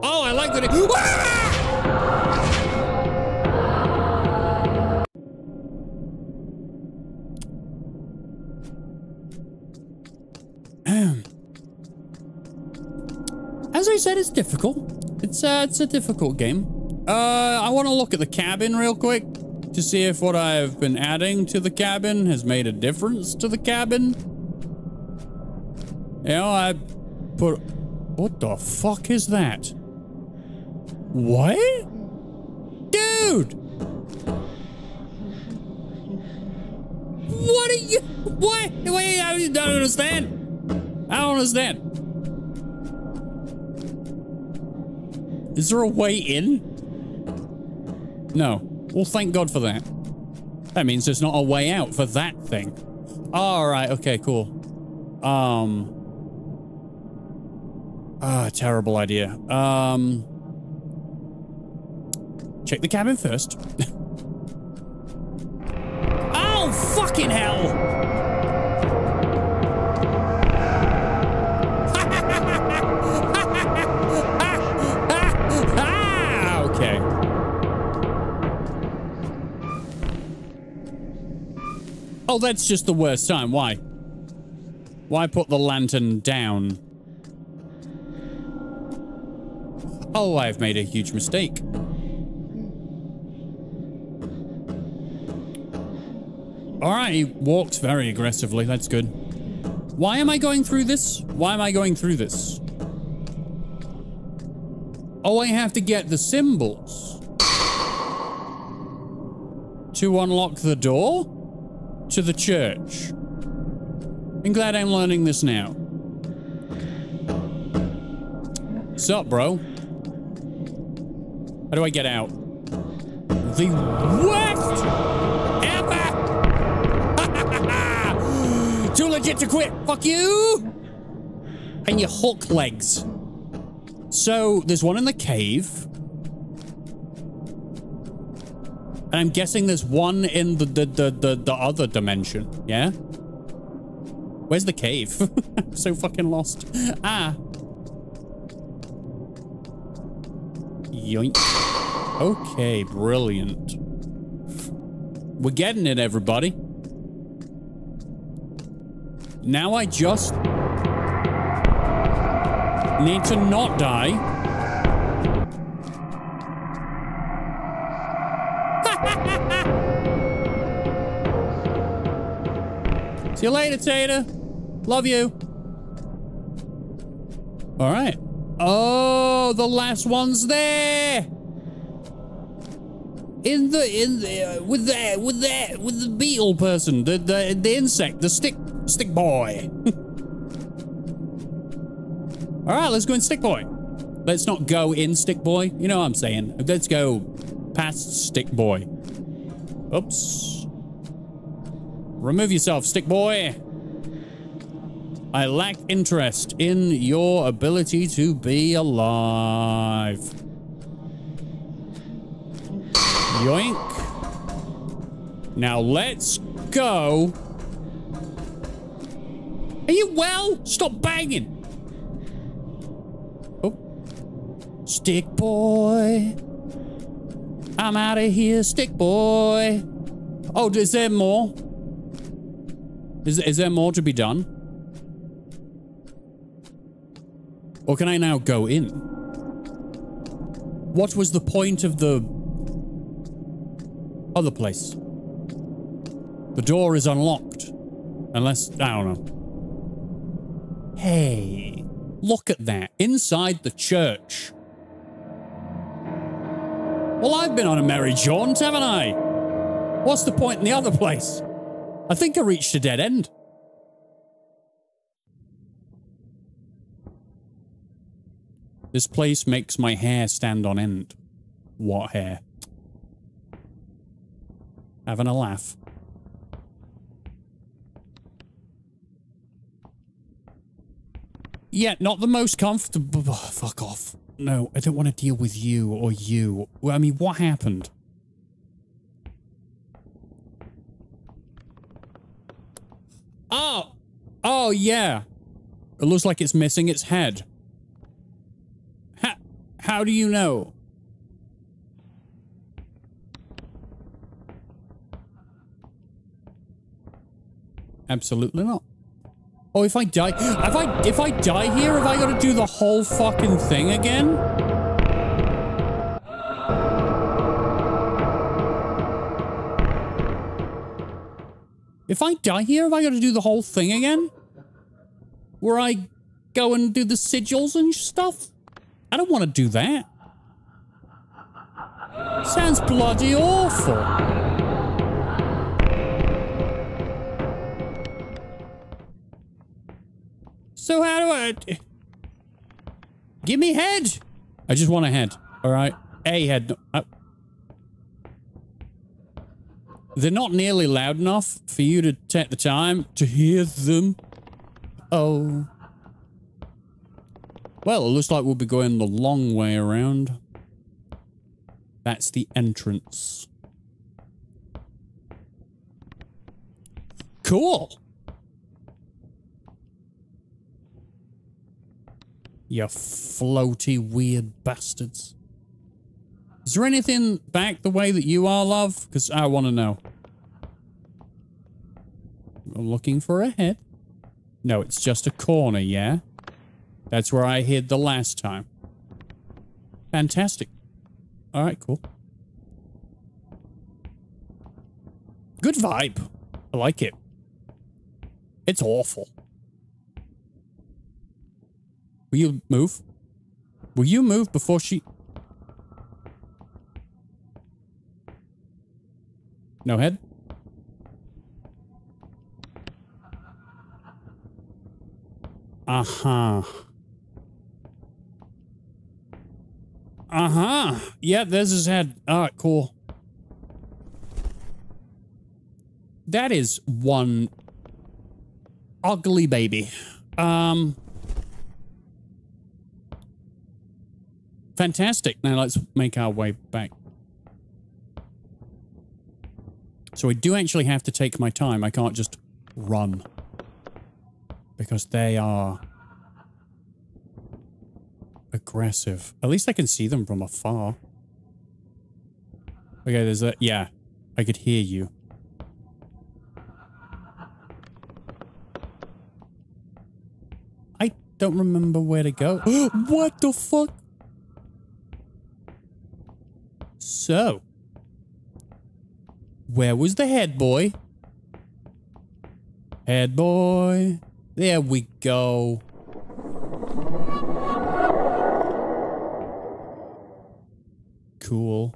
Oh, I like I'm gonna. Ah! As I said, it's difficult. It's uh, it's a difficult game. Uh, I want to look at the cabin real quick to see if what I've been adding to the cabin has made a difference to the cabin. You know, I put. What the fuck is that? What? Dude! What are you? What? Wait, I don't understand. I don't understand. Is there a way in? No. Well, thank God for that. That means there's not a way out for that thing. All right. Okay, cool. Um... Ah, terrible idea. Um... Check the cabin first. Oh, fucking hell! Okay. Oh, that's just the worst time. Why? Why put the lantern down? Oh, I've made a huge mistake. All right, he walks very aggressively. That's good. Why am I going through this? Why am I going through this? Oh, I have to get the symbols. To unlock the door to the church. I'm glad I'm learning this now. What's up, bro? How do I get out? The worst ever! Too legit to quit. Fuck you! And your hook legs. So, there's one in the cave. And I'm guessing there's one in the, the, the, the, the other dimension. Yeah? Where's the cave? I'm so fucking lost. Ah. Yoink. Okay, brilliant. We're getting it, everybody. Now I just need to not die. See you later, Tater. Love you. All right. Oh, the last one's there. In the in the, uh, with the with the with the beetle person, the the the insect, the stick stick boy. All right, let's go in stick boy. Let's not go in stick boy. You know what I'm saying? Let's go past stick boy. Oops. Remove yourself, stick boy. I lack interest in your ability to be alive. Yoink. Now let's go. Are you well? Stop banging. Oh. Stick boy. I'm out of here, stick boy. Oh, is there more? Is, is there more to be done? Or can I now go in? What was the point of the other place? The door is unlocked. Unless, I don't know. Hey, look at that. Inside the church. Well, I've been on a merry jaunt, haven't I? What's the point in the other place? I think I reached a dead end. This place makes my hair stand on end. What hair? Having a laugh. Yeah, not the most comfortable. Oh, fuck off. No, I don't want to deal with you or you. I mean, what happened? Oh! Oh, yeah. It looks like it's missing its head. How do you know? Absolutely not. Oh, if I die, if I, if I die here, have I got to do the whole fucking thing again? If I die here, have I got to do the whole thing again? Where I go and do the sigils and stuff? I don't want to do that. Sounds bloody awful. So how do I... Give me head! I just want a head, alright? A head. No, I... They're not nearly loud enough for you to take the time to hear them. Oh. Well, it looks like we'll be going the long way around. That's the entrance. Cool! You floaty, weird bastards. Is there anything back the way that you are, love? Because I want to know. I'm looking for a head. No, it's just a corner, yeah? That's where I hid the last time. Fantastic. All right, cool. Good vibe. I like it. It's awful. Will you move? Will you move before she... No head? Uh-huh. Uh-huh. Yeah, there's his head. All right, cool. That is one ugly baby. Um... Fantastic. Now let's make our way back. So I do actually have to take my time. I can't just run. Because they are aggressive. At least I can see them from afar. Okay, there's a... Yeah, I could hear you. I don't remember where to go. What the fuck? So, where was the head boy? Head boy. There we go. Cool.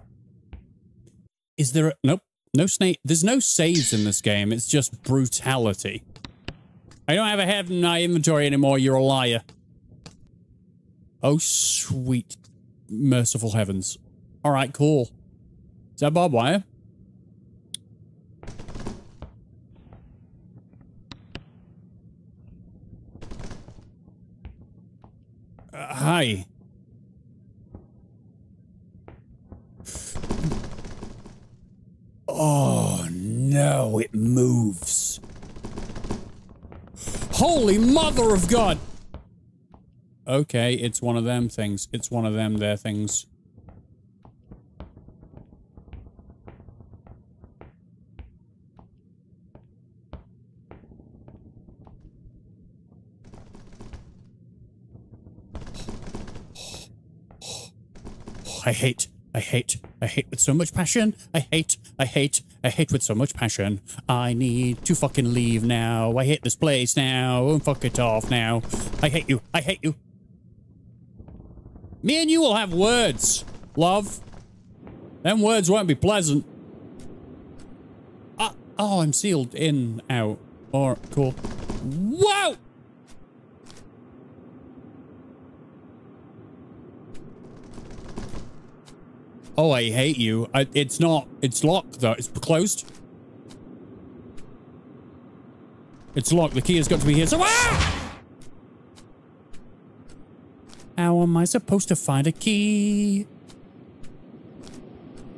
Is there a... Nope. No snake. There's no saves in this game. It's just brutality. I don't have a head in my inventory anymore. You're a liar. Oh, sweet merciful heavens. All right, cool. Is that barbed wire? Uh, hi. Oh, no, it moves. Holy mother of God. Okay, it's one of them things. It's one of them there things. I hate, I hate, I hate with so much passion. I hate, I hate, I hate with so much passion. I need to fucking leave now. I hate this place now. And fuck it off now. I hate you. I hate you. Me and you will have words, love. Them words won't be pleasant. Ah, oh, I'm sealed in, out. Or, cool. Whoa! Oh, I hate you. I, it's not. It's locked, though. It's closed. It's locked. The key has got to be here. So, ah! How am I supposed to find a key?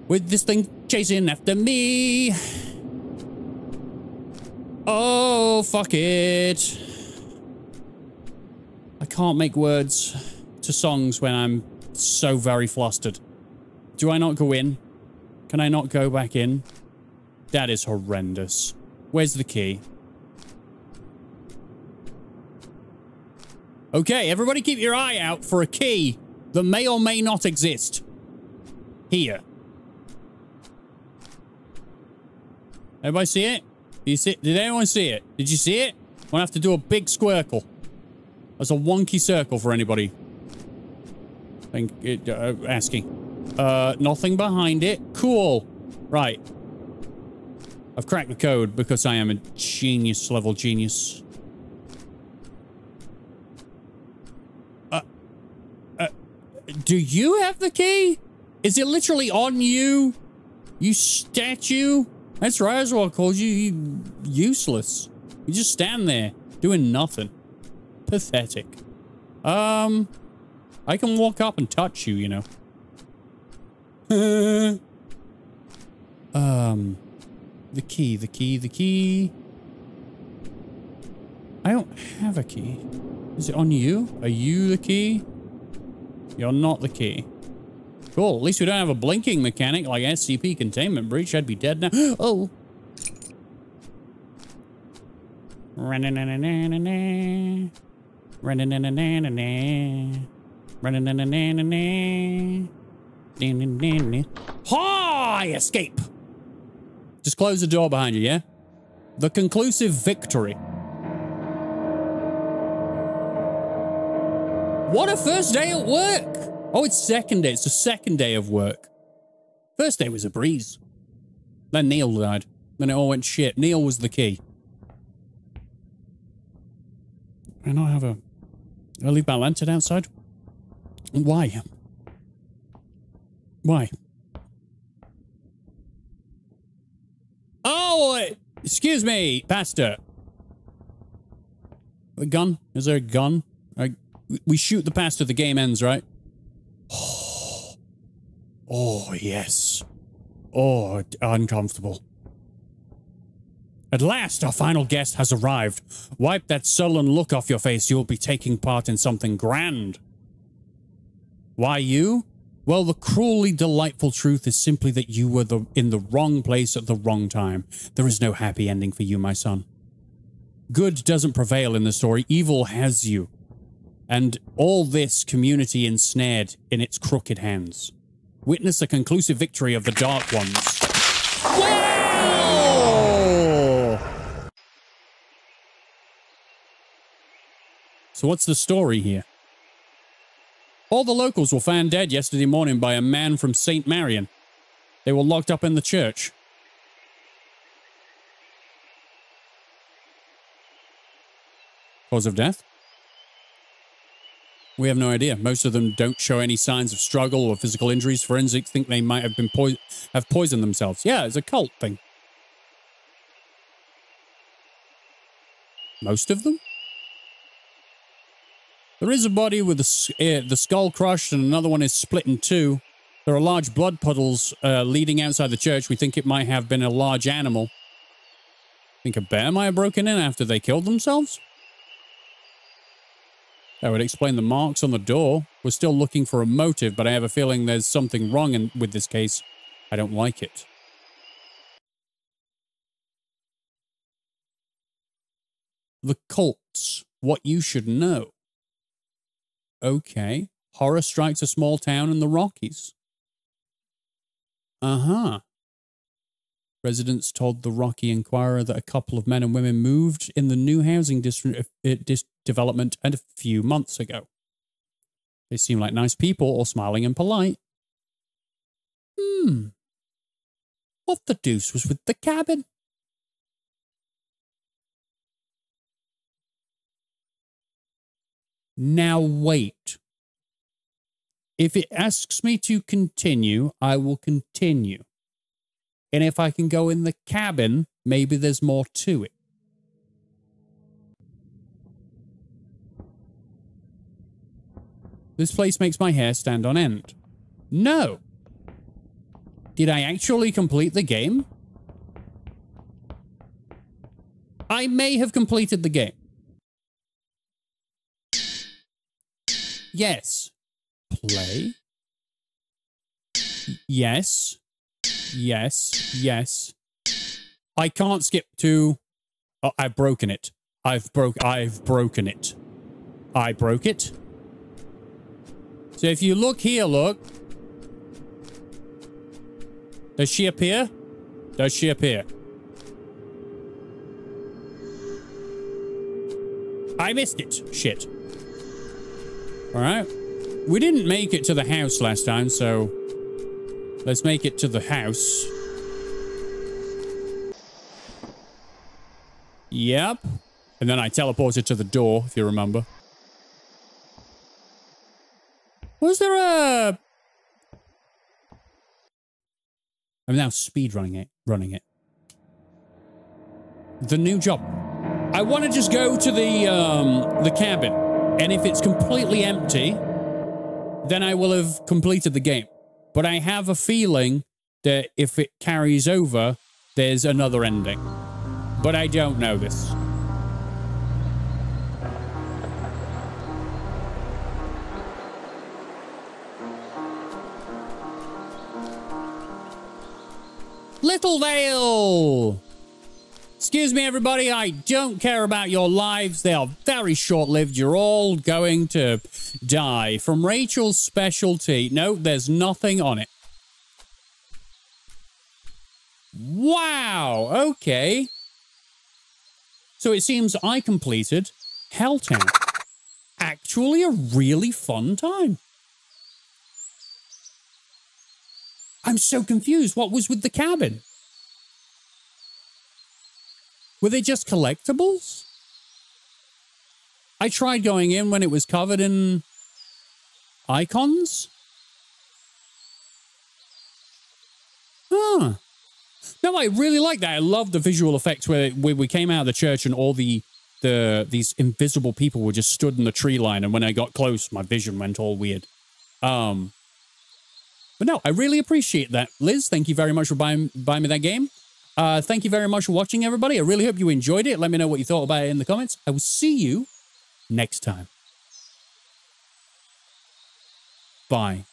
With this thing chasing after me. Oh, fuck it. I can't make words to songs when I'm so very flustered. Do I not go in? Can I not go back in? That is horrendous. Where's the key? Okay, everybody keep your eye out for a key that may or may not exist. Here. Everybody see it? Did you see it? Did anyone see it? Did you see it? I'm gonna have to do a big squircle. That's a wonky circle for anybody. Thank it, uh, asking. Uh, nothing behind it. Cool. Right. I've cracked the code because I am a genius level genius. Uh, uh, do you have the key? Is it literally on you? You statue? That's right, that's what I called you. You useless. You just stand there doing nothing. Pathetic. Um, I can walk up and touch you, you know. um, the key, the key, the key. I don't have a key. Is it on you? Are you the key? You're not the key. Cool. At least we don't have a blinking mechanic like S C P containment breach. I'd be dead now. Oh. Ran-na-na-na-na-na. Ran-na-na-na-na-na. Ran-na-na-na-na-na. Na-na-na-na. Hi! Escape! Just close the door behind you, yeah? The conclusive victory. What a first day at work! Oh, it's second day. It's the second day of work. First day was a breeze. Then Neil died. Then it all went shit. Neil was the key. I don't have a... I'll leave my lantern outside. Why? Why? Oh! Excuse me, Pastor. A gun? Is there a gun? I, we shoot the pastor, the game ends, right? Oh, oh yes. Oh, uncomfortable. At last, our final guest has arrived. Wipe that sullen look off your face. You'll be taking part in something grand. Why you? Well, the cruelly delightful truth is simply that you were the, in the wrong place at the wrong time. There is no happy ending for you, my son. Good doesn't prevail in the story. Evil has you. And all this community ensnared in its crooked hands. Witness a conclusive victory of the Dark Ones. Whoa! So what's the story here? All the locals were found dead yesterday morning by a man from Saint Marion. They were locked up in the church. Cause of death? We have no idea. Most of them don't show any signs of struggle or physical injuries. Forensics think they might have been po have poisoned themselves. Yeah, it's a cult thing. Most of them? There is a body with the, uh, the skull crushed and another one is split in two. There are large blood puddles uh, leading outside the church. We think it might have been a large animal. Think a bear might have broken in after they killed themselves? That would explain the marks on the door. We're still looking for a motive, but I have a feeling there's something wrong in, with this case. I don't like it. The cults. What you should know. Okay. Horror strikes a small town in the Rockies. Uh-huh. Residents told the Rocky Inquirer that a couple of men and women moved in the new housing district uh, dis development and a few months ago. They seem like nice people, all smiling and polite. Hmm. What the deuce was with the cabin? Now wait. If it asks me to continue, I will continue. And if I can go in the cabin, maybe there's more to it. This place makes my hair stand on end. No! Did I actually complete the game? I may have completed the game. Yes. Play? Yes. Yes. Yes. I can't skip to... Oh, I've broken it. I've broke... I've broken it. I broke it. So if you look here, look. Does she appear? Does she appear? I missed it. Shit. Alright. We didn't make it to the house last time, so... Let's make it to the house. Yep. And then I teleported to the door, if you remember. Was there a... I'm now speed running it, running it. The new job. I want to just go to the, um, the cabin. And if it's completely empty, then I will have completed the game. But I have a feeling that if it carries over, there's another ending. But I don't know this. Little Vale! Excuse me, everybody. I don't care about your lives. They are very short-lived. You're all going to die. From Rachel's specialty. No, there's nothing on it. Wow. Okay. So it seems I completed Helltown. Actually a really fun time. I'm so confused. What was with the cabin? Were they just collectibles? I tried going in when it was covered in icons. Huh. No, I really like that. I love the visual effects where we came out of the church and all the, the these invisible people were just stood in the tree line. And when I got close, my vision went all weird. Um, but no, I really appreciate that. Liz, thank you very much for buying, buying me that game. Uh, thank you very much for watching, everybody. I really hope you enjoyed it. Let me know what you thought about it in the comments. I will see you next time. Bye.